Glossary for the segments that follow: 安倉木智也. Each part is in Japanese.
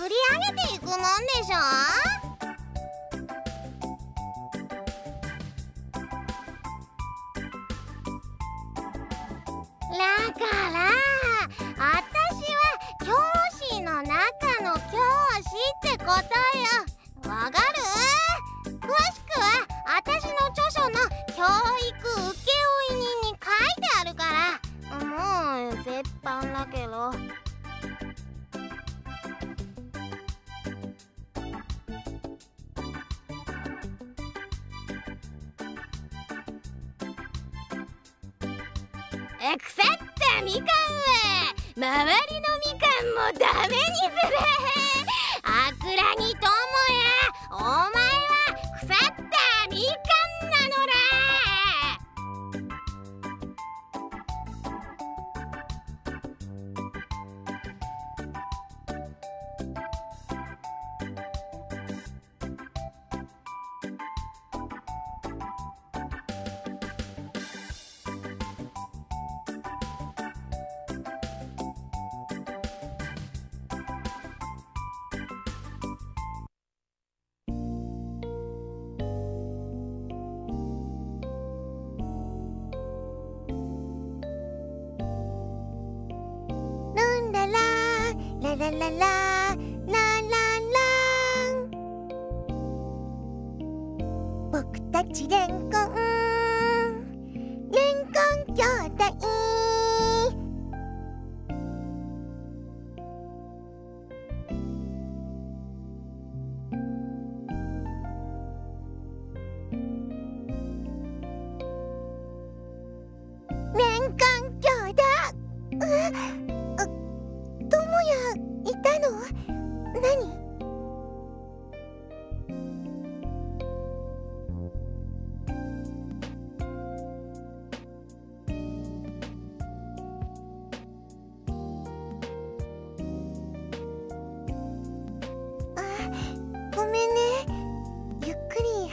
振り上げていくもんでしょ。だからあたしは教師の中の教師ってことよ。わかる？詳しくはあたしの著書の教育請負人に書いてあるから。もう絶版だけど。腐ったみかんは周りのみかんもダメにする。あくらぎともや、お前は腐ったみかんなのだ。僕たちレンコン、レンコン兄弟。レンコン兄弟。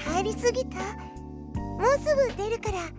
入りすぎた。もうすぐ出るから。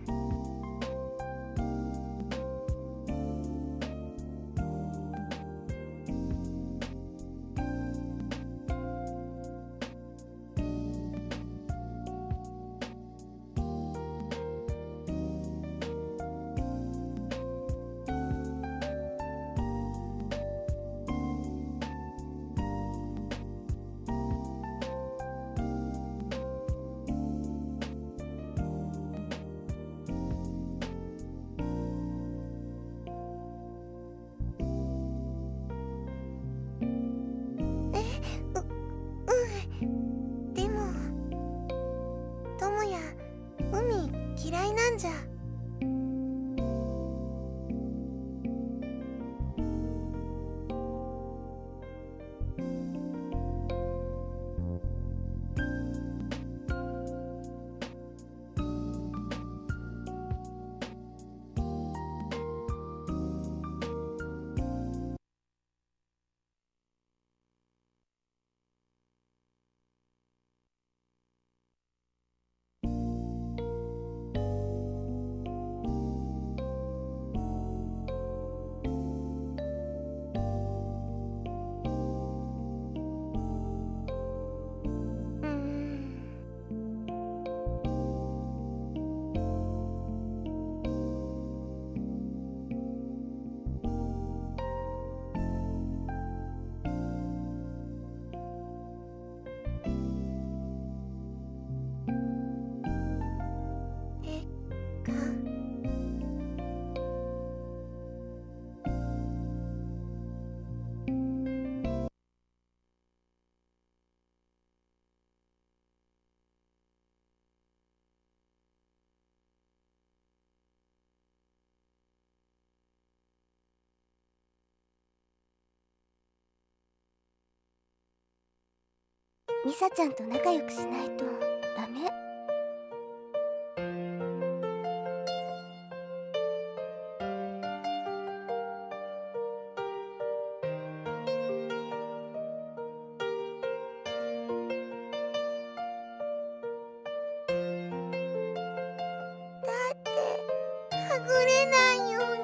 ミサちゃんと仲良くしないとダメ。だってはぐれないように。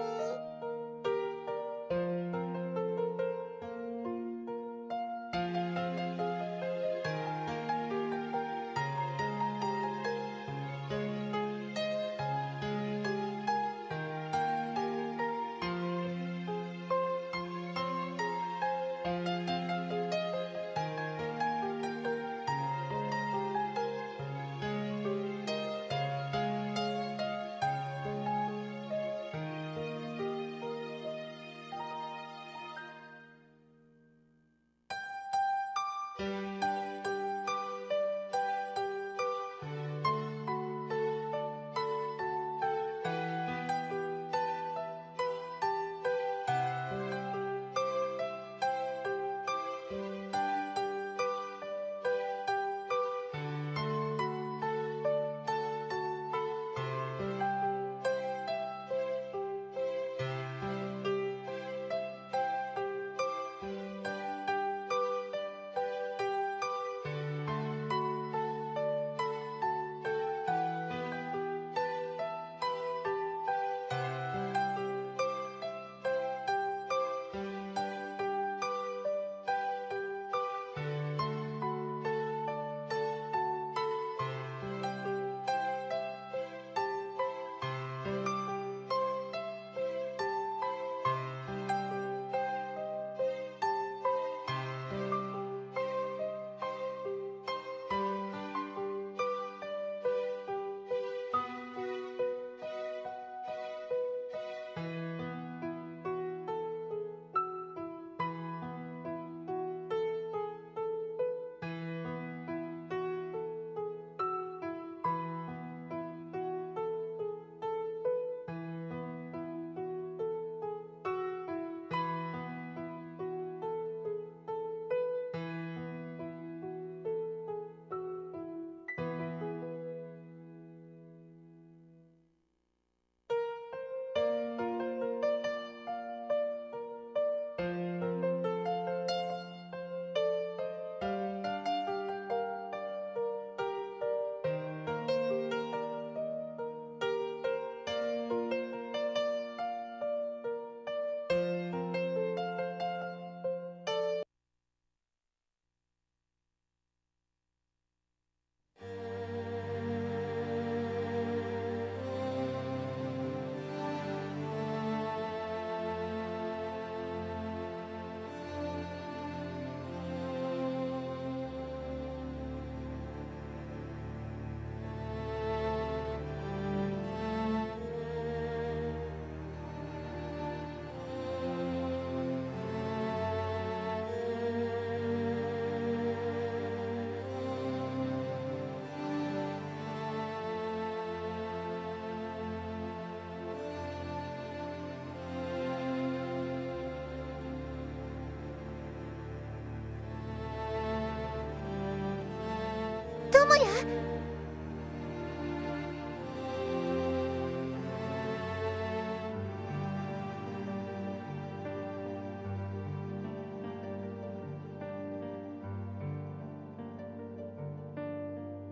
こりゃ。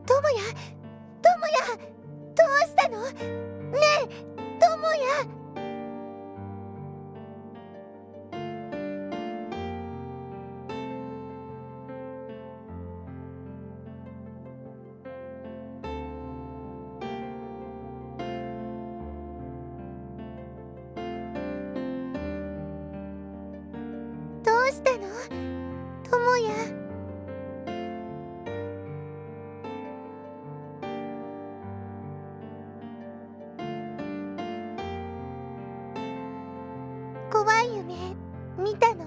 ともや、どうしたの？ねえ、ともや。見たの？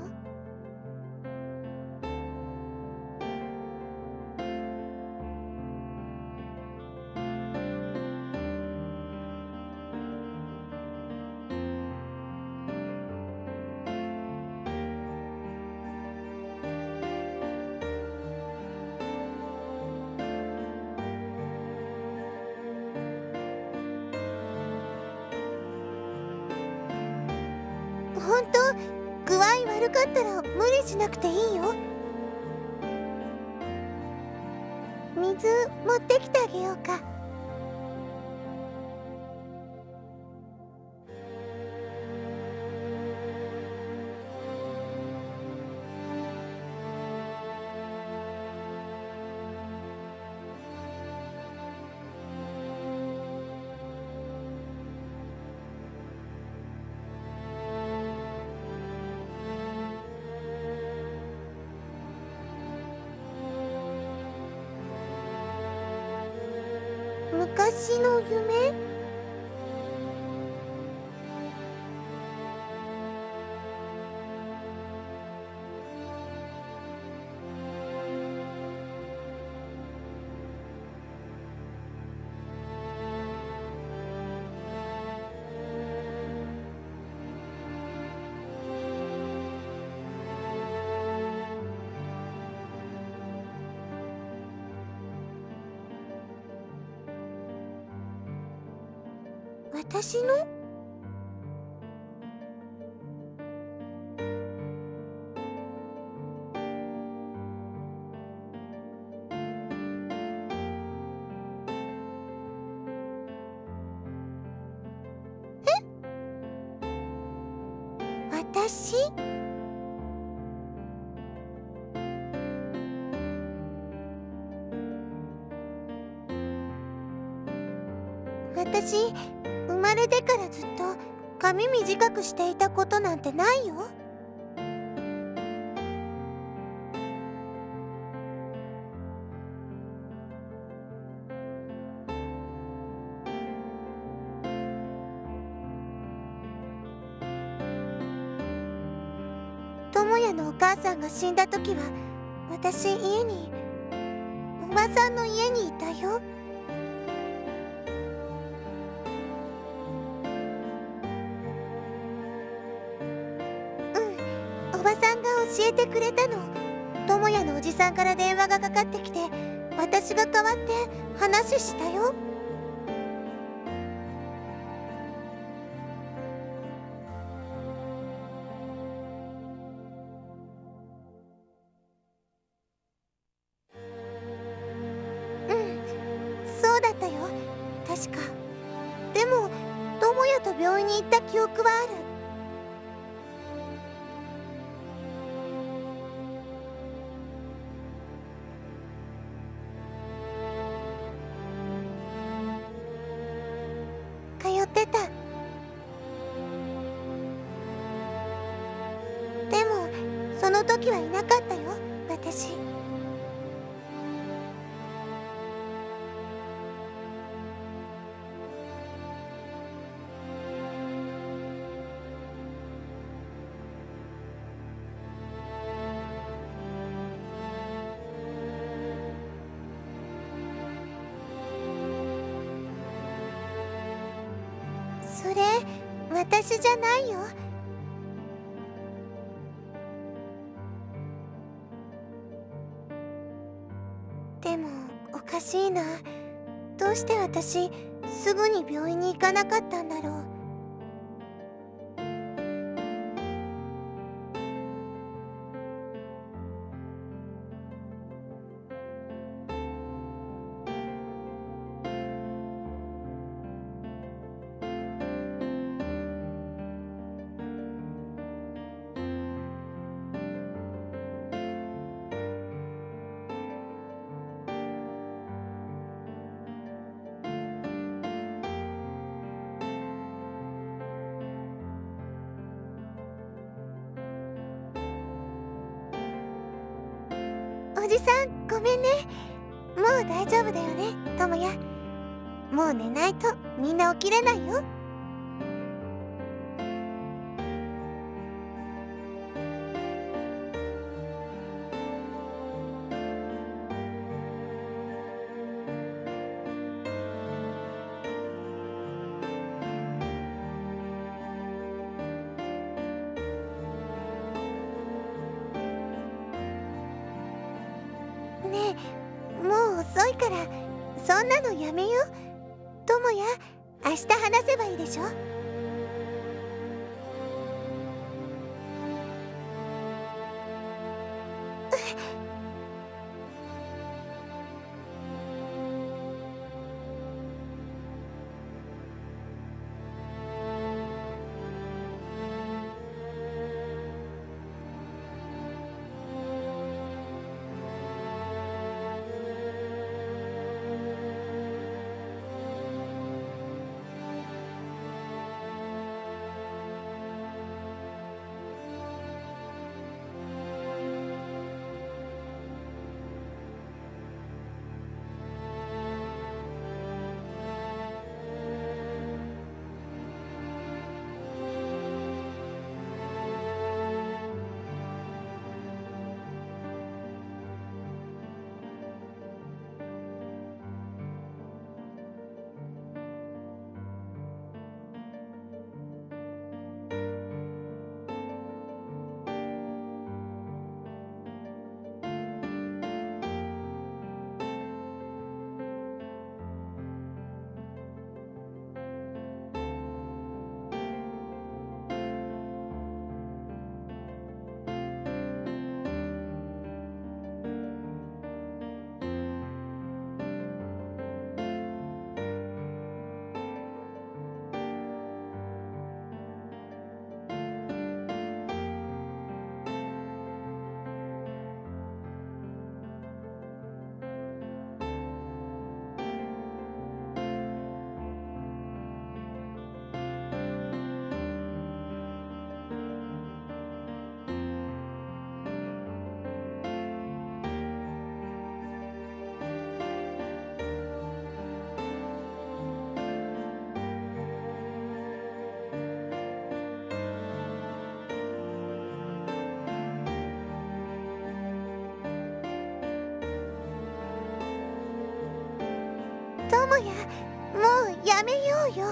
本当？具合悪かったら無理しなくていいよ。水持ってきてあげようか。昔の夢？私の？え？私？生まれてからずっと髪短くしていたことなんてないよ。智也のお母さんが死んだ時は私おばさんの家にいたよ。おばさんが教えてくれたの。智也のおじさんから電話がかかってきて、私が代わって話したよ。そうだったよ、確か。でも智也と病院に行った記憶はある。でもその時はいなかったよ、私。それ私じゃないよ。でもおかしいな。どうして私すぐに病院に行かなかったんだろう。おじさん、ごめんね。もう大丈夫だよね、ともや。もう寝ないとみんな起きれないよ。遅いからそんなのやめよ。ともや、明日話せばいいでしょ。ともや、もうやめようよ。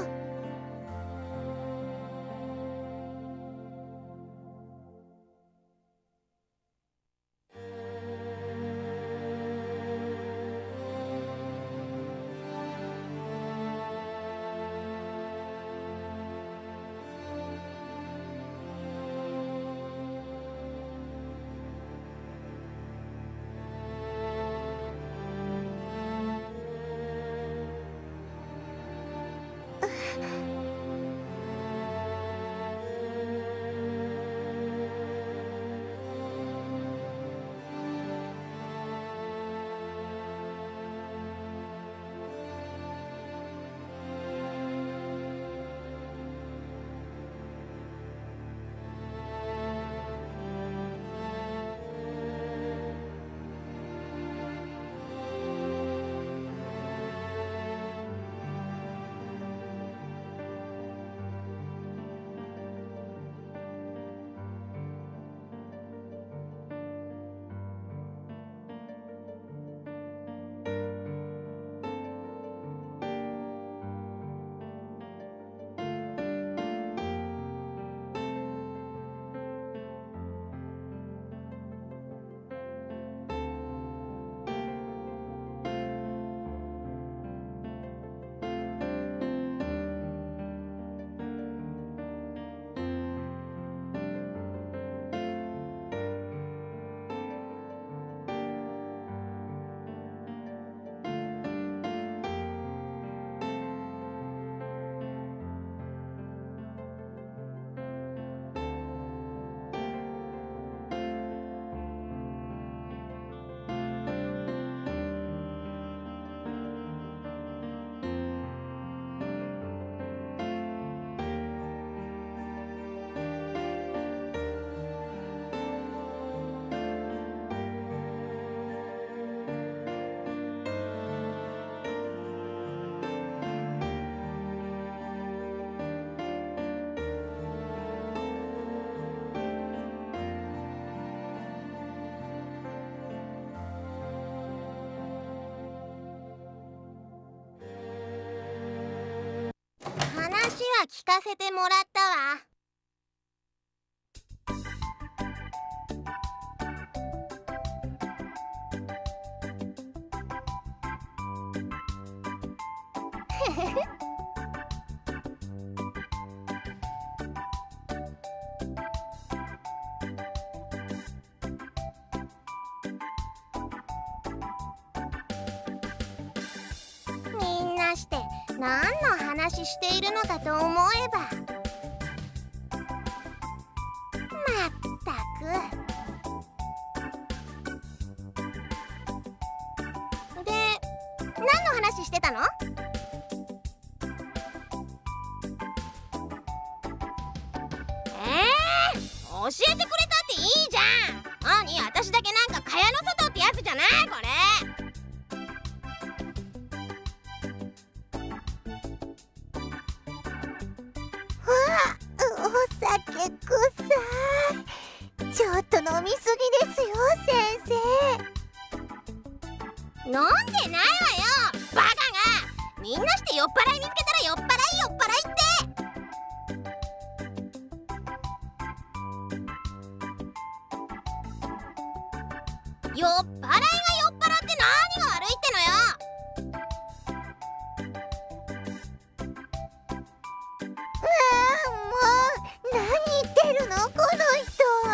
聞かせてもらったわ。みんなして何の話しているのかと思えば、まったく。で、何の話してたの？教えてくれたっていいじゃん。何、私だけなんか蚊帳の外ってやつじゃない？これわあ、お酒臭い。ちょっと飲みすぎですよ、先生。飲んでないわよ、バカが。みんなして酔っ払い見つけたら酔っ払い酔っ払いって。酔っ払いが酔っ払って何が悪いってのよ。もう何言ってるの、この人は。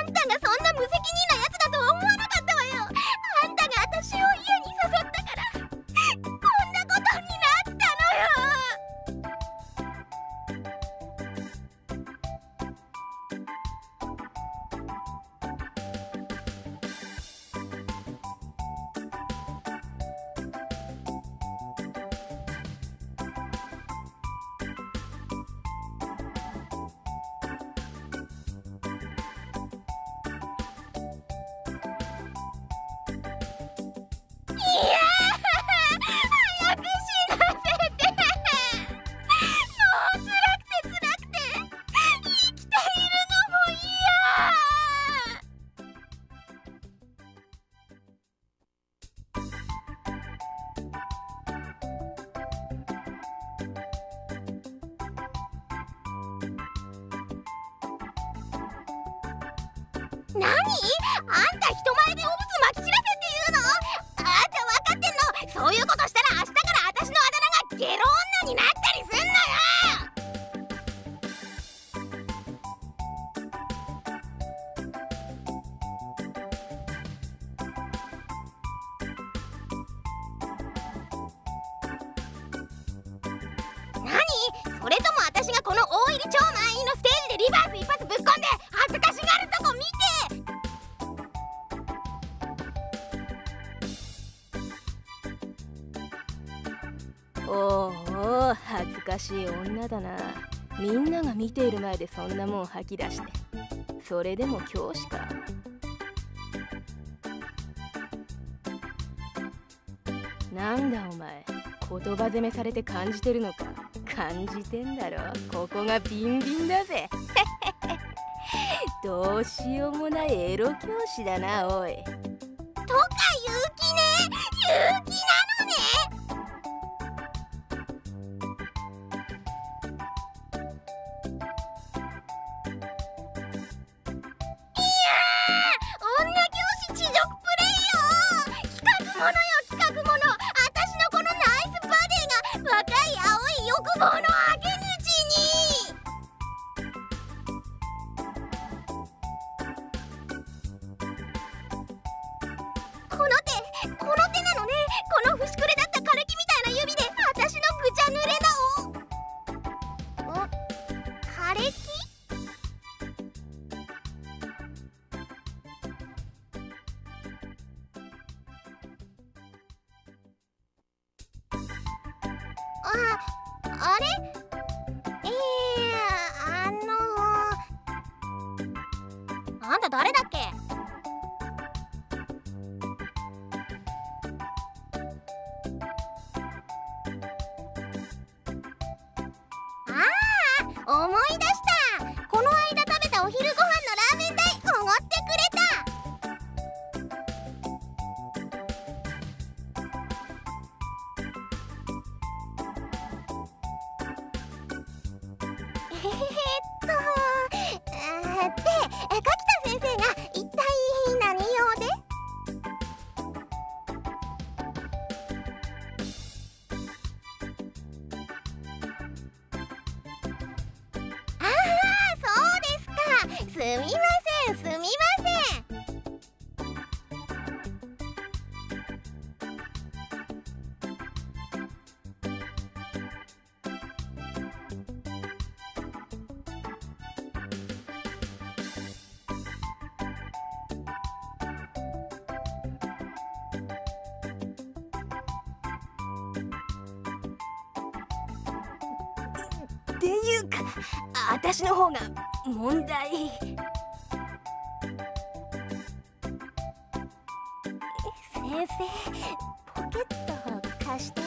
あんたがそんな無責任なやつだとは思わなかったわよ。あんたが私を家に誘ったからこんなことになのよ。何？あんた人前でおぶつまき散らせって言うの？あんた分かってんの？そういうことしたら明日から私のあだ名がゲロ女になったりすんのよ。何？それとも私がこの大入り超満員のステージでリバース一発ぶっこんで恥ずかしがるとこ見ておーおー、恥ずかしい女だな。みんなが見ている前でそんなもん吐き出して。それでも教師か。なんだお前、言葉攻めされて感じてるのか。感じてんだろ、ここがビンビンだぜ。どうしようもないエロ教師だな、おい。とか言う気ね、言う気な。この明け口にこの手なのね。この節くれだった枯れ木みたいな指で私のぐちゃ濡れなお枯れ木。あれ？あんた誰だっけ？ああ、思い出した。この間食べたお昼ご飯のラーメン代おごってくれた。で、柿田先生が一体何用で？ああ、そうですか。すみません、すみません。っていうか、私の方が問題。先生、ポケットを貸して。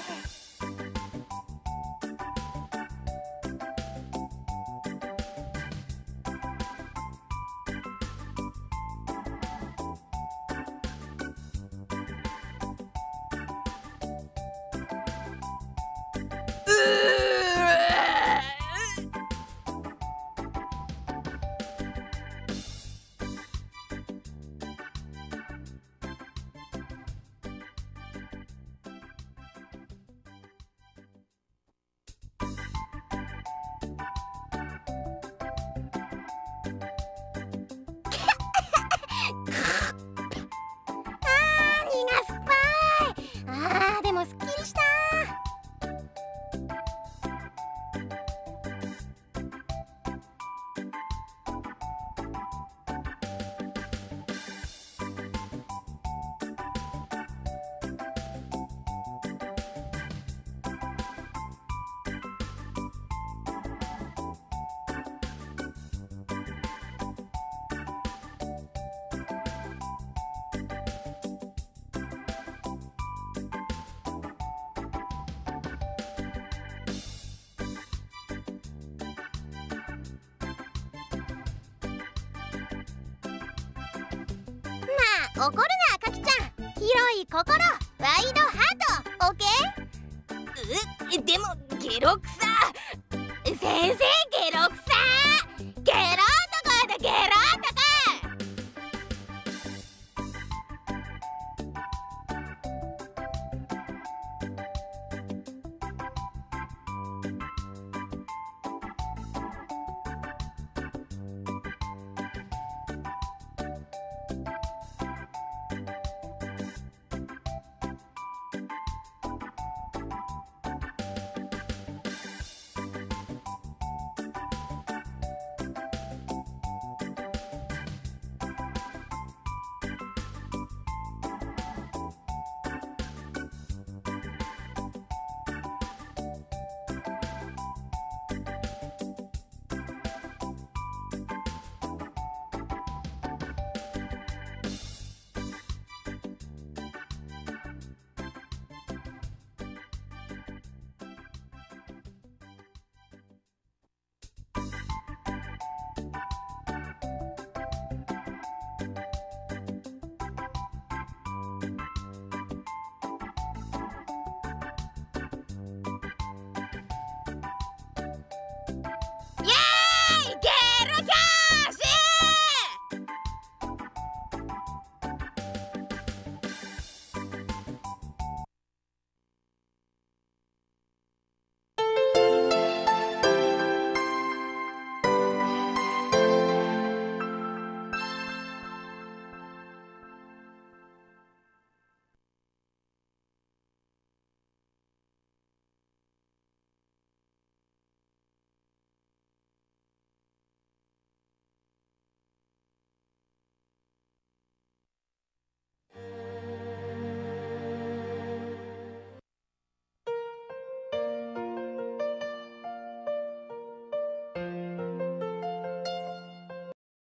心が赤木ちゃん、広い心、ワイドハート、オッケー。でもゲロくさ。先生